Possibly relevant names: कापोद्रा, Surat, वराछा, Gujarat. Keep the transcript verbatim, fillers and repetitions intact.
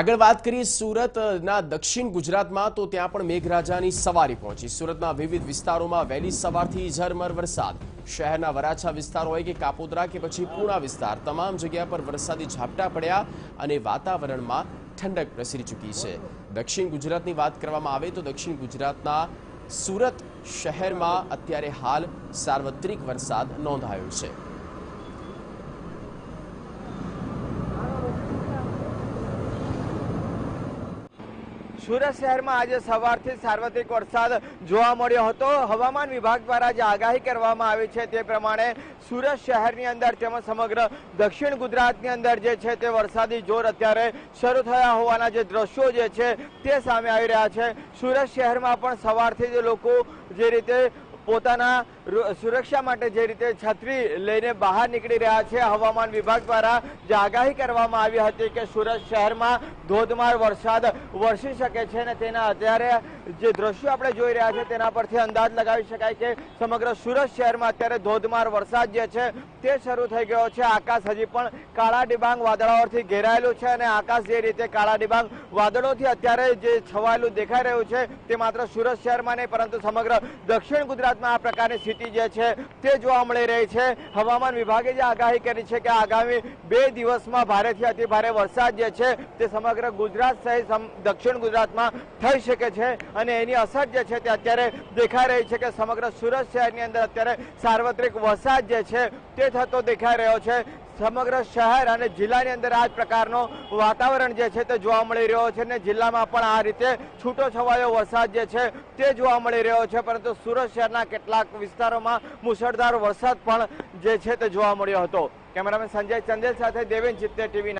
आगळ वात करीए सूरतना दक्षिण गुजरात में तो त्यां पण मेघराजानी सवारी पहोंची। सूरतना विविध विस्तारों में वहेली सवारथी झरमर वरसाद। शहरना वराछा विस्तार होय के कापोद्रा के पछी पूना विस्तार तमाम जगह पर वरसादी झापटा पड्या अने वातावरण में ठंडक प्रसरी चूकी है। दक्षिण गुजरात की बात करवामां आवे तो दक्षिण गुजरातना सूरत शहर में अत्यारे हाल सार्वत्रिक वरसाद नोंधायो छे। सूरत शहर में आज सवार थी सार्वत्रिक वरसाद जोवा मळ्यो हतो। हवामान विभाग द्वारा जे आगाही करवामां आवी छे ते प्रमाणे सूरत शहरनी अंदर तेमज समग्र दक्षिण गुजरातनी अंदर जे छे ते वरसादी जोर अत्यारे शरू थया होवाना जे दृश्यो जे छे ते सामे आवी रह्या छे। सूरत शहर में पण सवारथी जे लोको जे रीते પોતાના સુરક્ષા માટે જે રીતે છત્રી લઈને બહાર નીકળી રહ્યા છે। હવામાન વિભાગ દ્વારા જે આગાહી કરવામાં આવી હતી કે સુરત શહેરમાં ધોધમાર વરસાદ વરસી શકે છે અને તેના અત્યારે જે દ્રશ્યો આપણે જોઈ રહ્યા છે તેના પરથી અંદાજ લગાવી શકાય કે સમગ્ર સુરત શહેરમાં અત્યારે ધોધમાર વરસાદ જે છે તે શરૂ થઈ ગયો છે। આકાશ હજી પણ કાળા ડિબાંગ વાદળોથી ઘેરાયેલું છે અને આકાશ જે રીતે કાળા ડિબાંગ વાદળોથી અત્યારે જે છવાયેલું દેખાઈ રહ્યું છે તે માત્ર સુરત શહેરમાં નહીં પરંતુ સમગ્ર દક્ષિણ ગુજરાત આ પ્રકારની સ્થિતિ જે છે તે જોવા મળી રહી છે। હવામાન વિભાગે જે આગાહી કરી છે કે આગામી બે દિવસમાં ભારેથી અતિ ભારે વરસાદ જે છે તે સમગ્ર ગુજરાત સહિત દક્ષિણ ગુજરાતમાં થઈ શકે છે અને એની અસર જે છે તે અત્યારે દેખાઈ રહી છે કે સમગ્ર સુરત શહેરની અંદર અત્યારે સાર્વત્રિક વરસાદ જે છે તે થતો દેખાઈ રહ્યો છે। સમગ્ર શહેર અને જિલ્લાની અંદર આ પ્રકારનો વાતાવરણ જે છે તે જોવા મળી રહ્યો છે અને જિલ્લામાં પણ આ રીતે છૂટો છવાયો વરસાદ જે છે તે જોવા મળી રહ્યો છે, પરંતુ સુરત શહેરના કેટલાક વિસ્તારોમાં મુશળધાર વરસાદ પણ જે છે તે જોવા મળ્યો હતો। કેમેરામેન સંજય ચંદેલ સાથે દેવેન ચિત્તે ટીવી।